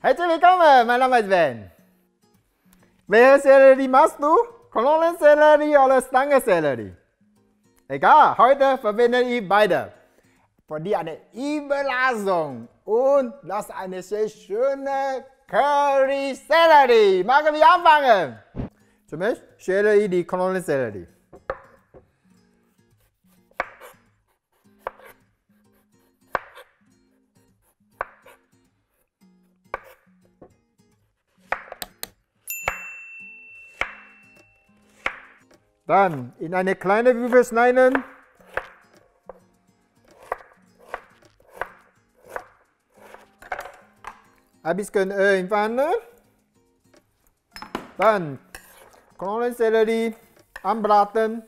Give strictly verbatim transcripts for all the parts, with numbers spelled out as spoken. Herzlich willkommen, mein Name ist Ben. Welche Sellerie machst du? Kolonnensellerie oder Stangensellerie? Egal, heute verwende ich beide. Für die eine Überraschung und das eine sehr schöne Curry-Sellerie. Machen wir anfangen. Zunächst schäle ich die Kolonnensellerie. Dann in eine kleine Würfel schneiden. Ein bisschen Öl in Pfanne. Dann Knollensellerie anbraten.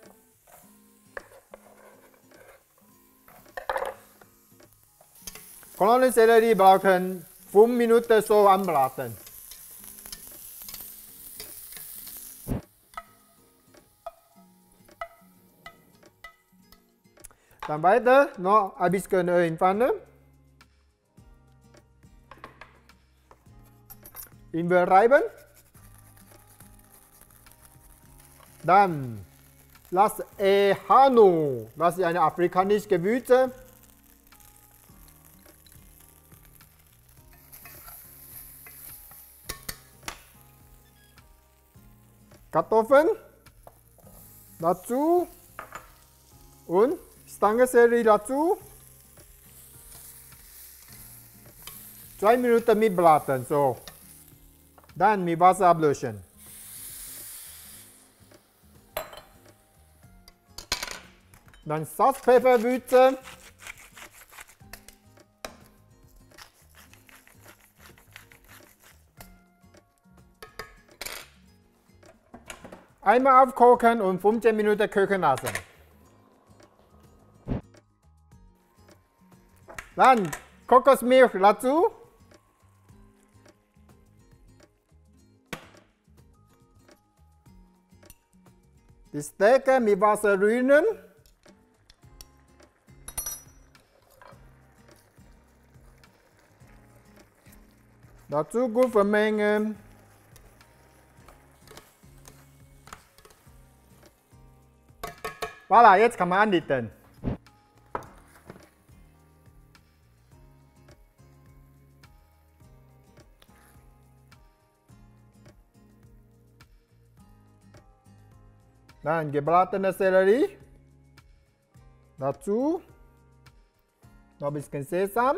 Knollensellerie brauchen fünf Minuten so anbraten. Dann weiter noch ein bisschen Öl in Pfanne. In Öl reiben. Dann das Ehano, das ist eine afrikanische Gewürze. Kartoffeln dazu und Stangensellerie dazu. Zwei Minuten mitbraten, so. Dann mit Wasser ablöschen. Dann Salz, Pfeffer, Würze. Einmal aufkochen und fünfzehn Minuten köcheln lassen. Dann Kokosmilch dazu. Die Stecke mit Wasser rühren. Dazu gut vermengen. Voilà, jetzt kann man andichten. Dann gebratene Sellerie, dazu noch ein bisschen Sesam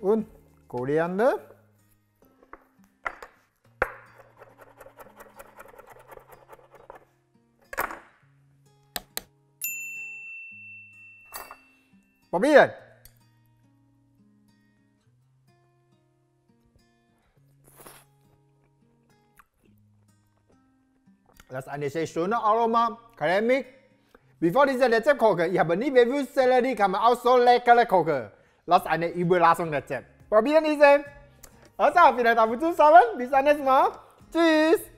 und Koriander. Probieren! Das ist ein sehr schönes Aroma, cremig. Bevor dieses Rezept koche, ich habe nie bewusst, Sellerie kann man auch so lecker kochen. Das ist eine Überraschungsrezept. Probieren diese. Also, vielen Dank fürs Zuschauen. Bis zum nächsten Mal. Tschüss.